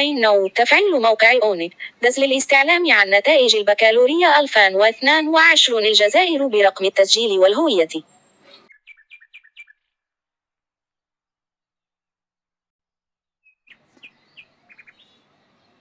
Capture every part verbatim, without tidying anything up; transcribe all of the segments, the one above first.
لأنه تفعيل موقع أونك دوت دز للاستعلام عن نتائج البكالوريا ألفين واثنين وعشرين الجزائر برقم التسجيل والهوية.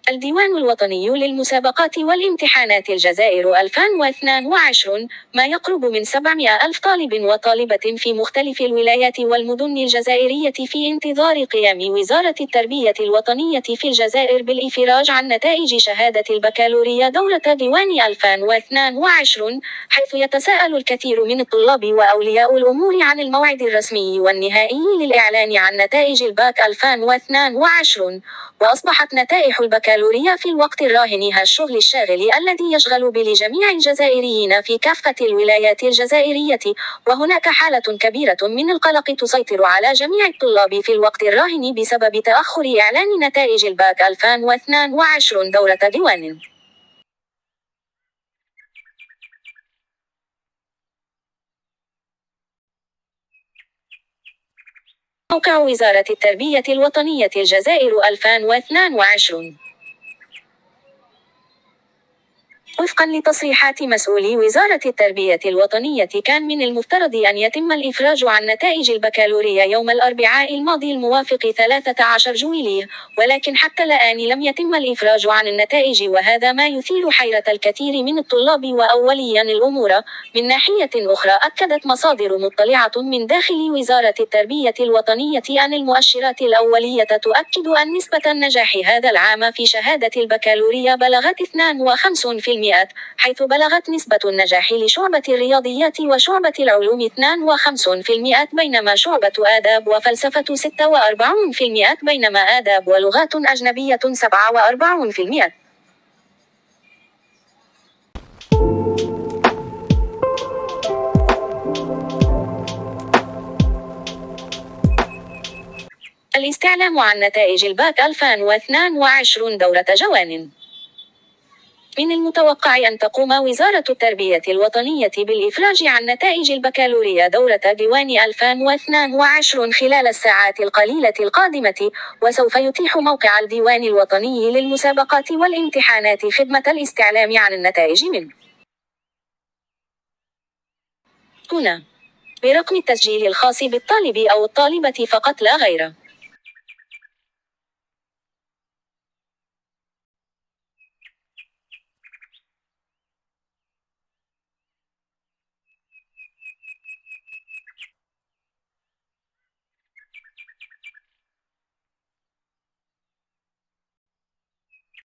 الديوان الوطني للمسابقات والامتحانات الجزائر ألفين واثنين وعشرين، ما يقرب من سبعمئة ألف طالب وطالبة في مختلف الولايات والمدن الجزائرية في انتظار قيام وزارة التربية الوطنية في الجزائر بالإفراج عن نتائج شهادة البكالوريا دورة ديوان ألفين واثنين وعشرين، حيث يتساءل الكثير من الطلاب وأولياء الأمور عن الموعد الرسمي والنهائي للإعلان عن نتائج الباك ألفين واثنين وعشرين، وأصبحت نتائج البكالوريا في الوقت الراهن الشغل الشاغل الذي يشغل بال جميع الجزائريين في كافة الولايات الجزائرية، وهناك حالة كبيرة من القلق تسيطر على جميع الطلاب في الوقت الراهن بسبب تأخر إعلان نتائج الباك ألفين واثنين وعشرين دورة ديوان. موقع وزارة التربية الوطنية الجزائر ألفين واثنين وعشرين. وفقا لتصريحات مسؤولي وزارة التربية الوطنية، كان من المفترض أن يتم الإفراج عن نتائج البكالوريا يوم الأربعاء الماضي الموافق ثلاثة عشر جويلية، ولكن حتى الآن لم يتم الإفراج عن النتائج، وهذا ما يثير حيرة الكثير من الطلاب وأولياء الأمور. من ناحية أخرى، أكدت مصادر مطلعة من داخل وزارة التربية الوطنية أن المؤشرات الأولية تؤكد أن نسبة النجاح هذا العام في شهادة البكالوريا بلغت اثنين وخمسين بالمئة، حيث بلغت نسبة النجاح لشعبة الرياضيات وشعبة العلوم اثنين وخمسين بالمئة، بينما شعبة آداب وفلسفة ستة وأربعين بالمئة، بينما آداب ولغات أجنبية سبعة وأربعين بالمئة. الاستعلام عن نتائج الباك ألفين واثنين وعشرين دورة جوان. من المتوقع أن تقوم وزارة التربية الوطنية بالإفراج عن نتائج البكالوريا دورة ديوان ألفين واثنين وعشرين خلال الساعات القليلة القادمة، وسوف يتيح موقع الديوان الوطني للمسابقات والامتحانات خدمة الاستعلام عن النتائج منه هنا برقم التسجيل الخاص بالطالب أو الطالبة فقط لا غير.